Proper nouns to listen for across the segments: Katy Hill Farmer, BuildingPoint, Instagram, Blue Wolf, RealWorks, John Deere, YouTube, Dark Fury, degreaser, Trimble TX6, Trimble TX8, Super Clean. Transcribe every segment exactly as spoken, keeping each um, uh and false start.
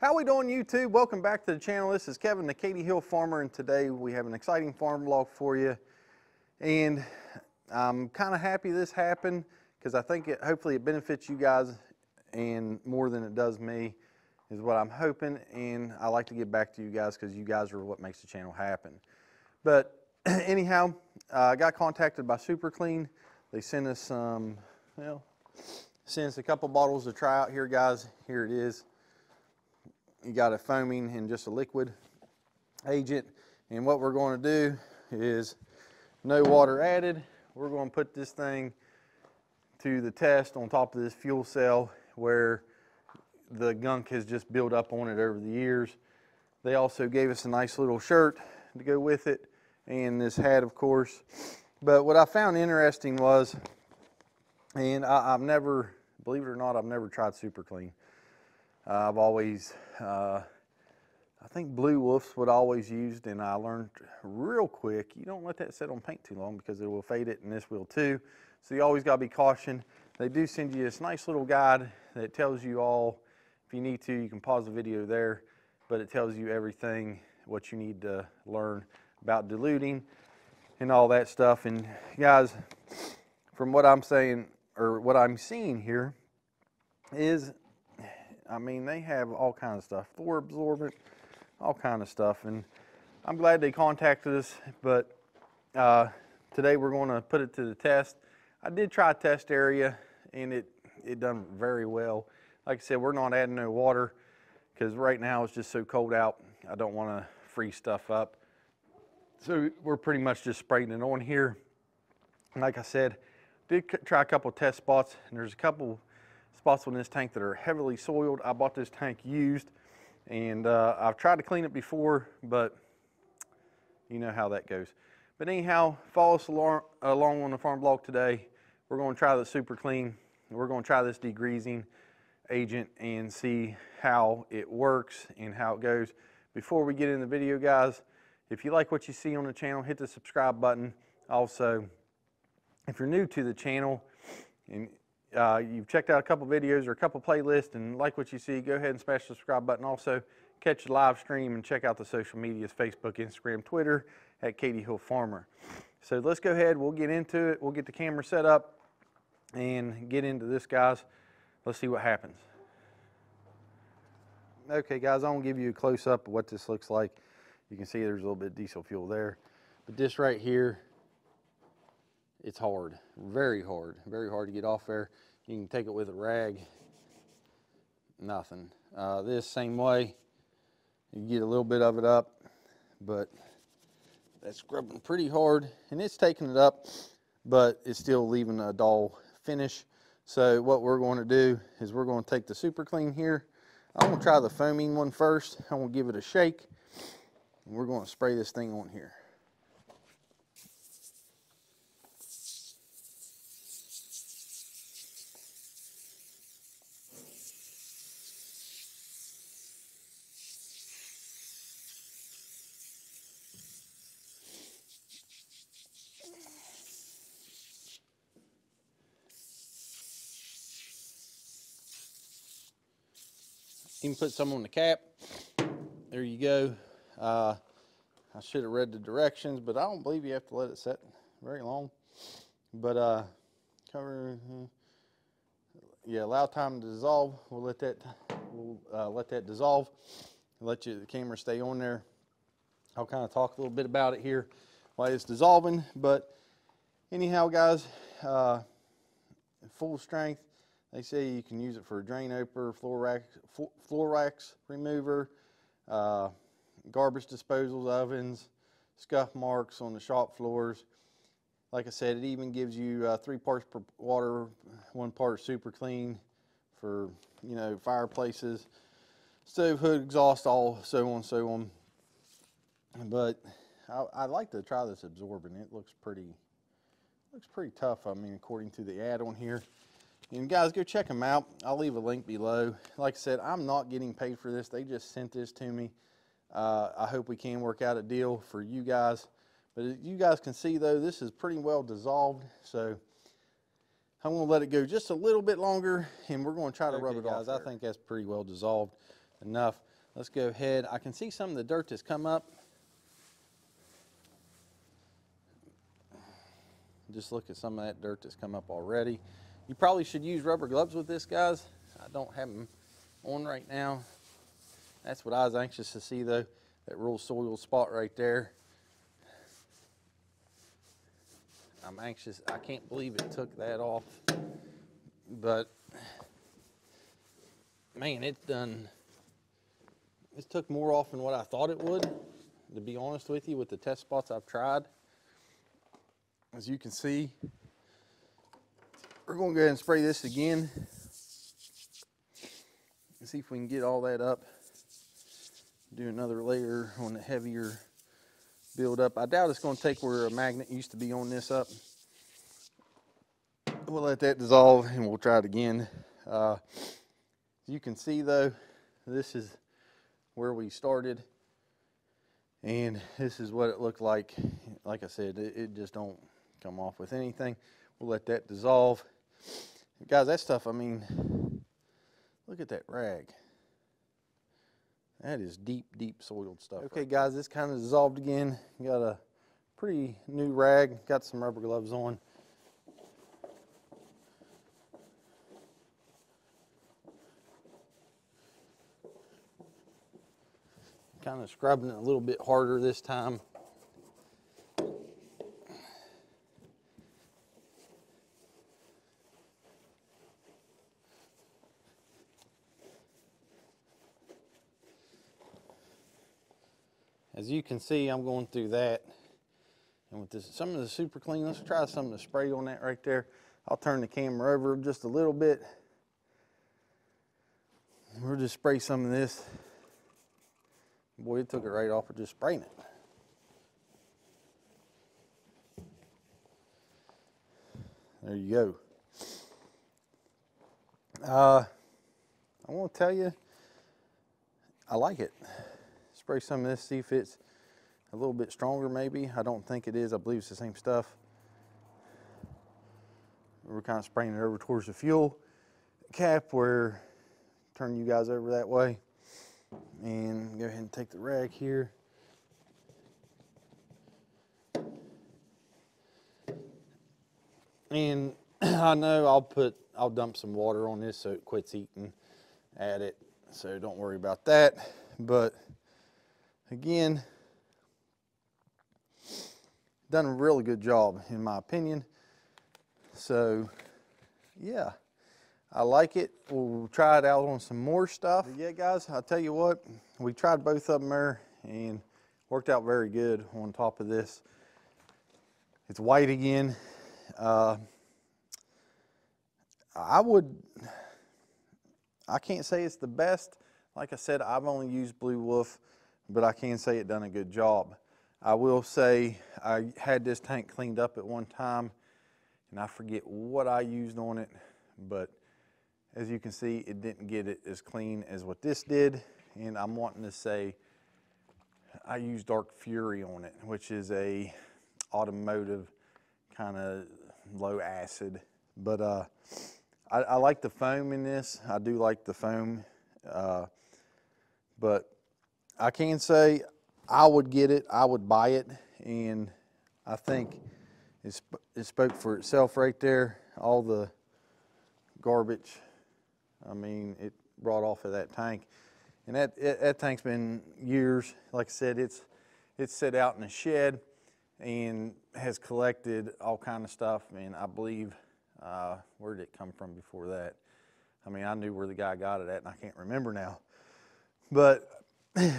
How we doing, YouTube? Welcome back to the channel. This is Kevin, the Katy Hill Farmer, and today we have an exciting farm vlog for you. And I'm kind of happy this happened because I think it hopefully it benefits you guys and more than it does me is what I'm hoping. And I like to get back to you guys because you guys are what makes the channel happen. But anyhow, uh, I got contacted by Super Clean. They sent us some, um, well, sent us a couple bottles to try out here, guys. Here it is. You got a foaming and just a liquid agent, and what we're going to do is no water added. We're going to put this thing to the test on top of this fuel cell where the gunk has just built up on it over the years. They also gave us a nice little shirt to go with it and this hat, of course. But what I found interesting was, and I, I've never, believe it or not, I've never tried Super Clean. Uh, I've always, uh, I think Blue Wolf's what I always used, and I learned real quick, you don't let that sit on paint too long because it will fade it, and this will too. So you always got to be cautioned. They do send you this nice little guide that tells you all, if you need to, you can pause the video there, but it tells you everything, what you need to learn about diluting and all that stuff. And guys, from what I'm saying, or what I'm seeing here is, I mean, they have all kinds of stuff, for absorbent, all kinds of stuff, and I'm glad they contacted us, but uh, today we're going to put it to the test. I did try a test area, and it, it done very well. Like I said, we're not adding no water, because right now it's just so cold out, I don't want to freeze stuff up. So we're pretty much just spraying it on here. And like I said, did try a couple test spots, and there's a couple spots on this tank that are heavily soiled. I bought this tank used, and uh, I've tried to clean it before, but you know how that goes. But anyhow, follow us along, along on the farm vlog today. We're going to try the Super Clean. We're going to try this degreasing agent and see how it works and how it goes. Before we get in the video, guys, if you like what you see on the channel, hit the subscribe button. Also, if you're new to the channel and Uh, you've checked out a couple videos or a couple playlists and like what you see, go ahead and smash the subscribe button. Also, catch the live stream and check out the social medias, Facebook, Instagram, Twitter, at Katy Hill Farmer. So let's go ahead, we'll get into it, we'll get the camera set up and get into this, guys. Let's see what happens. Okay, guys, I'm going to give you a close-up of what this looks like. You can see there's a little bit of diesel fuel there, but this right here, it's hard, very hard, very hard to get off there. You can take it with a rag, nothing. Uh, this same way, you get a little bit of it up, but that's scrubbing pretty hard, and it's taking it up, but it's still leaving a dull finish. So what we're going to do is we're going to take the Super Clean here. I'm going to try the foaming one first. I'm going to give it a shake, and we're going to spray this thing on here. You can put some on the cap. There you go. Uh, I should have read the directions, but I don't believe you have to let it set very long. But uh, cover, yeah, allow time to dissolve. We'll let that, we'll uh, let that dissolve. Let you, the camera stay on there. I'll kind of talk a little bit about it here while it's dissolving. But anyhow, guys, uh, full strength. They say you can use it for a drain opener, floor rack, floor racks remover, uh, garbage disposals, ovens, scuff marks on the shop floors. Like I said, it even gives you uh, three parts per water, one part Super Clean for, you know, fireplaces, stove hood, exhaust, all so on, so on. But I, I'd like to try this absorbent. It looks pretty, looks pretty tough. I mean, according to the ad on here. And guys, go check them out. I'll leave a link below. Like I said, I'm not getting paid for this. They just sent this to me. Uh, I hope we can work out a deal for you guys. But as you guys can see, though, this is pretty well dissolved. So I'm going to let it go just a little bit longer, and we're going to try to okay, rub it guys, off. Guys, I think that's pretty well dissolved enough. Let's go ahead. I can see some of the dirt that's come up. Just look at some of that dirt that's come up already. You probably should use rubber gloves with this, guys. I don't have them on right now. That's what I was anxious to see, though, that real soil spot right there. I'm anxious. I can't believe it took that off, but man, it's done. It took more off than what I thought it would, to be honest with you, with the test spots I've tried. As you can see, we're going to go ahead and spray this again and see if we can get all that up. Do another layer on the heavier build up. I doubt it's going to take where a magnet used to be on this up. We'll let that dissolve and we'll try it again. Uh, you can see, though, this is where we started, and this is what it looked like. Like I said, it, it just don't come off with anything. We'll let that dissolve. Guys, that stuff, I mean, look at that rag. That is deep, deep soiled stuff. Okay, right, guys, this kind of dissolved again. Got a pretty new rag. Got some rubber gloves on. Kind of scrubbing it a little bit harder this time. As you can see, I'm going through that. And with this, some of the Super Clean, let's try some of the spray on that right there. I'll turn the camera over just a little bit. We'll just spray some of this. Boy, it took it right off of just spraying it. There you go. Uh, I want to tell you, I like it. Spray some of this, see if it's a little bit stronger maybe. I don't think it is. I believe it's the same stuff. We're kind of spraying it over towards the fuel cap where, turn you guys over that way. And go ahead and take the rag here. And I know I'll put, I'll dump some water on this so it quits eating at it. So don't worry about that. But again, done a really good job in my opinion. So yeah, I like it. We'll try it out on some more stuff. But yeah, guys, I'll tell you what, we tried both of them there and worked out very good on top of this. It's white again. Uh, I would, I can't say it's the best. Like I said, I've only used Blue Wolf, but I can say it done a good job. I will say I had this tank cleaned up at one time, and I forget what I used on it, but as you can see, it didn't get it as clean as what this did, and I'm wanting to say I used Dark Fury on it, which is a automotive kind of low acid, but uh, I, I like the foam in this. I do like the foam, uh, but I can say I would get it, I would buy it, and I think it, sp it spoke for itself right there. All the garbage, I mean, it brought off of that tank. And that, it, that tank's been years. Like I said, it's, it's set out in a shed and has collected all kind of stuff. And I believe, uh, where did it come from before that? I mean, I knew where the guy got it at, and I can't remember now. But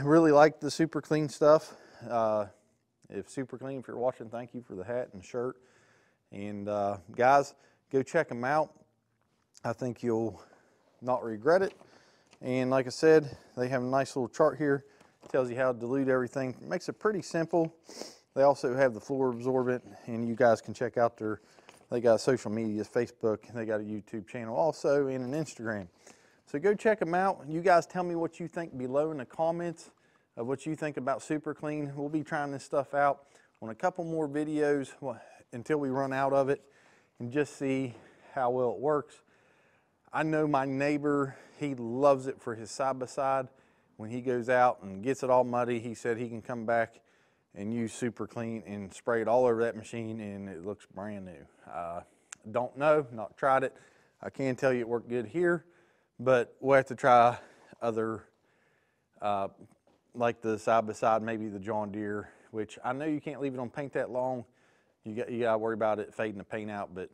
really like the Super Clean stuff. Uh, if Super Clean, if you're watching, thank you for the hat and shirt. And uh, guys, go check them out. I think you'll not regret it. And like I said, they have a nice little chart here. It tells you how to dilute everything. It makes it pretty simple. They also have the floor absorbent, and you guys can check out their, they got social media, Facebook, and they got a YouTube channel also, and an Instagram. So go check them out. You guys tell me what you think below in the comments of what you think about Super Clean. We'll be trying this stuff out on a couple more videos until we run out of it and just see how well it works. I know my neighbor, he loves it for his side-by-side. when he goes out and gets it all muddy, he said he can come back and use Super Clean and spray it all over that machine, and it looks brand new. Uh, don't know, not tried it. I can tell you it worked good here, but we'll have to try other, uh, like the side-by-side, maybe the John Deere, which I know you can't leave it on paint that long. You got, you got to worry about it fading the paint out, but,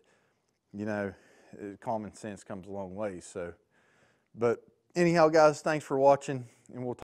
you know, it, common sense comes a long way. So, but anyhow, guys, thanks for watching, and we'll talk.